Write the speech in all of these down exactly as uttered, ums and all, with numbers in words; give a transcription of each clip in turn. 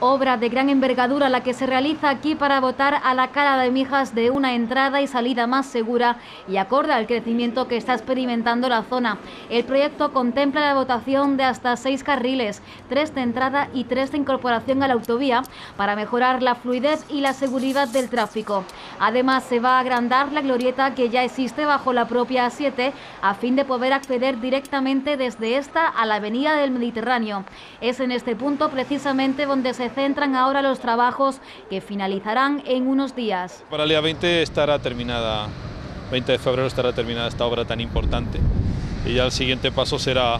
Obra de gran envergadura la que se realiza aquí para dotar a la Cala de Mijas de una entrada y salida más segura y acorde al crecimiento que está experimentando la zona. El proyecto contempla la dotación de hasta seis carriles, tres de entrada y tres de incorporación a la autovía, para mejorar la fluidez y la seguridad del tráfico. Además, se va a agrandar la glorieta que ya existe bajo la propia A siete a fin de poder acceder directamente desde esta a la Avenida del Mediterráneo. Es en este punto precisamente donde se centran ahora los trabajos que finalizarán en unos días. Para el día veinte estará terminada, veinte de febrero estará terminada esta obra tan importante, y ya el siguiente paso será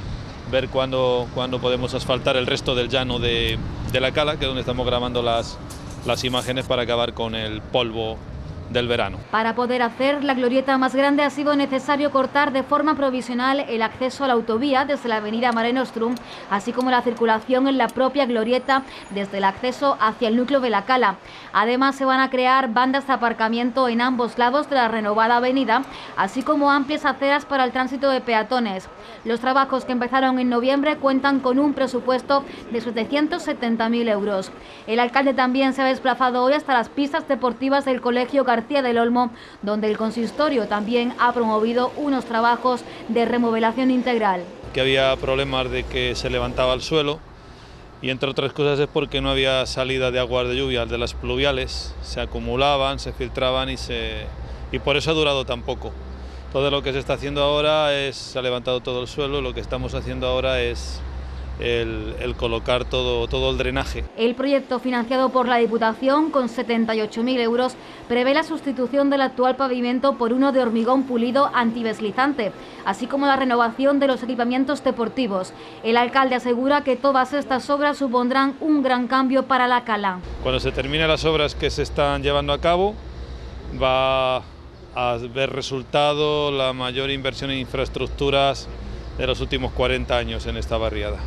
ver cuándo, cuándo podemos asfaltar el resto del llano de, de la Cala, que es donde estamos grabando las, las imágenes para acabar con el polvo del verano. Para poder hacer la glorieta más grande ha sido necesario cortar de forma provisional el acceso a la autovía desde la avenida Marenostrum, así como la circulación en la propia glorieta desde el acceso hacia el núcleo de la Cala. Además, se van a crear bandas de aparcamiento en ambos lados de la renovada avenida, así como amplias aceras para el tránsito de peatones. Los trabajos que empezaron en noviembre cuentan con un presupuesto de setecientos setenta mil euros. El alcalde también se ha desplazado hoy hasta las pistas deportivas del colegio García del Olmo, donde el consistorio también ha promovido unos trabajos de remodelación integral. Que había problemas de que se levantaba el suelo, y entre otras cosas es porque no había salida de aguas de lluvia de las pluviales, se acumulaban, se filtraban y, se, y por eso ha durado tan poco. Todo lo que se está haciendo ahora es, se ha levantado todo el suelo, lo que estamos haciendo ahora es El, el colocar todo, todo el drenaje. El proyecto, financiado por la Diputación con setenta y ocho mil euros, prevé la sustitución del actual pavimento por uno de hormigón pulido antideslizante, así como la renovación de los equipamientos deportivos. El alcalde asegura que todas estas obras supondrán un gran cambio para la Cala. Cuando se terminen las obras que se están llevando a cabo, va a ver resultado la mayor inversión en infraestructuras de los últimos cuarenta años en esta barriada.